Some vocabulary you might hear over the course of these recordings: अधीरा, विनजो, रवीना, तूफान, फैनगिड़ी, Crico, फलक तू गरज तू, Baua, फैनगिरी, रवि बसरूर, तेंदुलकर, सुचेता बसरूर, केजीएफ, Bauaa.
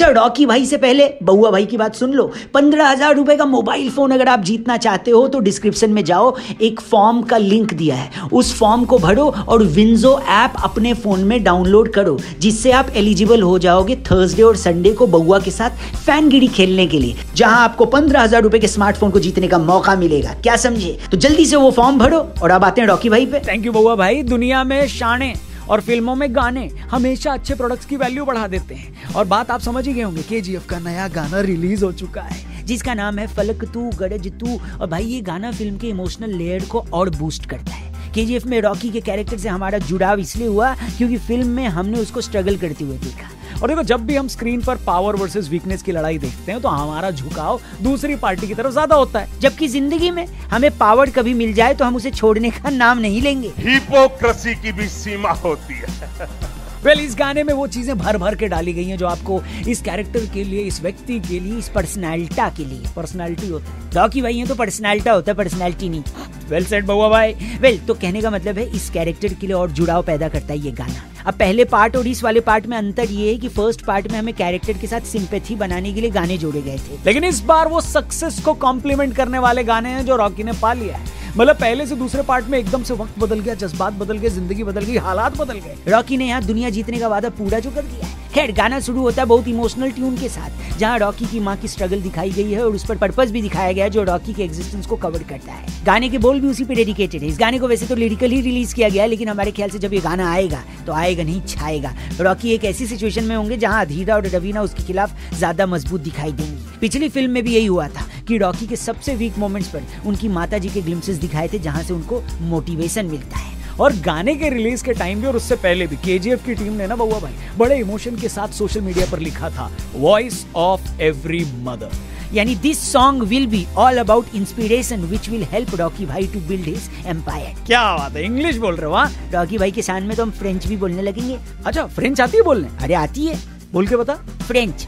अच्छा रॉकी भाई से पहले बउआ भाई की बात सुन लो। 15,000 रुपये का मोबाइल फ़ोन अगर आप जीतना चाहते हो तो डिस्क्रिप्शन में जाओ, एक फॉर्म का लिंक दिया है, उस फॉर्म को भरो और विनजो ऐप अपने फ़ोन में डाउनलोड करो, जिससे आप एलिजिबल हो जाओगे थर्सडे और संडे को बउआ के साथ फैनगिड़ी खेलने के लिए, जहां आपको 15,000 रुपये के स्मार्टफोन को जीतने का मौका मिलेगा। क्या समझे? तो जल्दी से वो फॉर्म भरो। और अब आते हैं रॉकी भाई पे। थैंक यू बउआ भाई। दुनिया में शाने और फिल्मों में गाने हमेशा अच्छे प्रोडक्ट्स की वैल्यू बढ़ा देते हैं, और बात आप समझ ही गए होंगे, केजीएफ का नया गाना रिलीज हो चुका है जिसका नाम है फलक तू गरज तू। और भाई ये गाना फिल्म के इमोशनल लेयर को और बूस्ट करता है। केजीएफ में रॉकी के कैरेक्टर से हमारा जुड़ाव इसलिए हुआ क्योंकि फिल्म में हमने उसको स्ट्रगल करते हुए देखा। और देखो जब भी हम स्क्रीन पर पावर वर्सेस वीकनेस की लड़ाई देखते हैं तो हमारा झुकाव दूसरी पार्टी की तरफ ज्यादा होता है, जबकि जिंदगी में हमें पावर कभी मिल जाए तो हम उसे छोड़ने का नाम नहीं लेंगे। हिपोक्रेसी की भी सीमा होती है। वेल, इस गाने में वो चीजें भर भर के डाली गई हैं जो आपको इस कैरेक्टर के लिए, इस व्यक्ति के लिए, इस पर्सनैलिटा के लिए, पर्सनैलिटी होता है रॉकी भाई है तो पर्सनैलिटा होता है, पर्सनैलिटी नहीं। वेल सेड बउआ भाई। वेल, तो कहने का मतलब है इस कैरेक्टर के लिए और जुड़ाव पैदा करता है ये गाना। अब पहले पार्ट और इस वाले पार्ट में अंतर ये है कि फर्स्ट पार्ट में हमें कैरेक्टर के साथ सिंपैथी बनाने के लिए गाने जोड़े गए थे, लेकिन इस बार वो सक्सेस को कॉम्प्लीमेंट करने वाले गाने हैं जो रॉकी ने पा लिया है। मतलब पहले से दूसरे पार्ट में एकदम से वक्त बदल गया, जज्बात बदल गए, जिंदगी बदल गई, हालात बदल गए। रॉकी ने यहाँ दुनिया जीतने का वादा पूरा जो कर दिया है। खैर, गाना शुरू होता है बहुत इमोशनल ट्यून के साथ, जहाँ रॉकी की माँ की स्ट्रगल दिखाई गई है और उस पर पर्पस भी दिखाया गया है जो रॉकी के एग्जिस्टेंस को कवर करता है। गाने के बोल भी उसी पे डेडिकेटेड है। इस गाने को वैसे तो लिरिकल ही रिलीज किया गया है, लेकिन हमारे ख्याल से जब ये गाना आएगा तो आएगा नहीं छाएगा। रॉकी एक ऐसी सिचुएशन में होंगे जहाँ अधीरा और रवीना उसके खिलाफ ज्यादा मजबूत दिखाई देंगी। पिछली फिल्म में भी यही हुआ था कि रॉकी के सबसे वीक मोमेंट्स पर उनकी माताजी के ग्लिम्प्सेस दिखाए थे, जहाँ से उनको मोटिवेशन मिलता है। और गाने के रिलीज के टाइम भी और उससे पहले भी केजीएफ की टीम ने ना बउआ भाई बड़े इमोशन के साथ सोशल मीडिया पर लिखा था, वॉइस ऑफ एवरी मदर, यानी this song will be all about inspiration which will help Rocky भाई टू बिल्ड हिज एम्पायर। क्या बात है, इंग्लिश बोल रहे हो रॉकी भाई के शान में, तो हम फ्रेंच भी बोलने लगेंगे। अच्छा, फ्रेंच आती है बोलने? अरे आती है, बोल के बता फ्रेंच।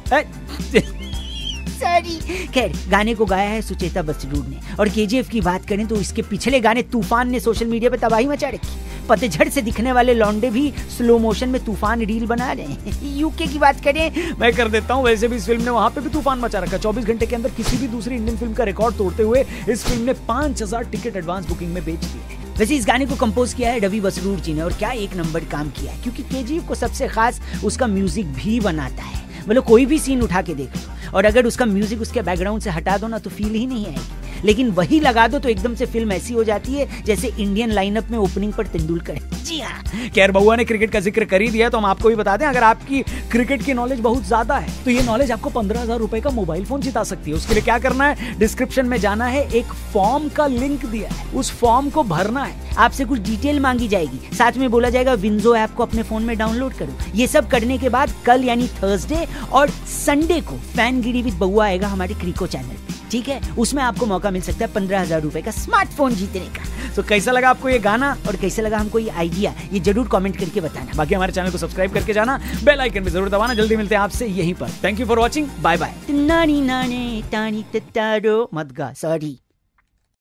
खैर, गाने को गाया है सुचेता बसरूर ने। और केजीएफ की बात करें तो इसके पिछले गाने तूफान ने सोशल मीडिया पर तबाही मचा रखी। पतझड़ से दिखने वाले लौंडे भी स्लो मोशन में तूफान रील बना रहे हैं। यूके की बात करें, मैं कर देता हूं, वैसे भी इस फिल्म ने वहां पे भी तूफान मचा रखा। 24 घंटे के अंदर किसी भी दूसरी इंडियन फिल्म का रिकॉर्ड तोड़ते हुए इस फिल्म ने 5000 टिकट एडवांस बुकिंग में बेच दिए। वैसे इस गाने को कंपोज किया है रवि बसरूर जी ने, और क्या एक नंबर काम किया है, क्योंकि केजीएफ को सबसे खास उसका म्यूजिक भी बनाता है। मतलब कोई भी सीन उठा के देख लो और अगर उसका म्यूजिक उसके बैकग्राउंड से हटा दो ना तो फील ही नहीं आएगी, लेकिन वही लगा दो तो एकदम से फिल्म ऐसी हो जाती है जैसे इंडियन लाइनअप में ओपनिंग पर तेंदुलकर। जी हाँ, खैर बउआ ने क्रिकेट का जिक्र कर ही दिया तो हम आपको भी बता दें, अगर आपकी क्रिकेट की नॉलेज बहुत ज्यादा है तो ये नॉलेज आपको 15,000 रुपए का मोबाइल फोन जिता सकती है। उसके लिए क्या करना है, डिस्क्रिप्शन में जाना है, एक फॉर्म का लिंक दिया है, उस फॉर्म को भरना है, आपसे कुछ डिटेल मांगी जाएगी, साथ में बोला जाएगा विनजो ऐप को अपने फोन में डाउनलोड करो। ये सब करने के बाद कल यानी थर्सडे और संडे को फैनगिरी विद बउआ आएगा हमारे क्रिको चैनल पे, ठीक है? उसमें आपको मौका मिल सकता है 15,000 रुपए का स्मार्टफोन जीतने का। तो कैसा लगा आपको ये गाना और कैसा लगा हमको ये आइडिया, ये जरूर कमेंट करके बताना। बाकी हमारे चैनल को सब्सक्राइब करके जाना, बेल आइकन भी जरूर दबाना। जल्दी मिलते हैं आपसे यहीं पर। Thank you for watching, bye bye.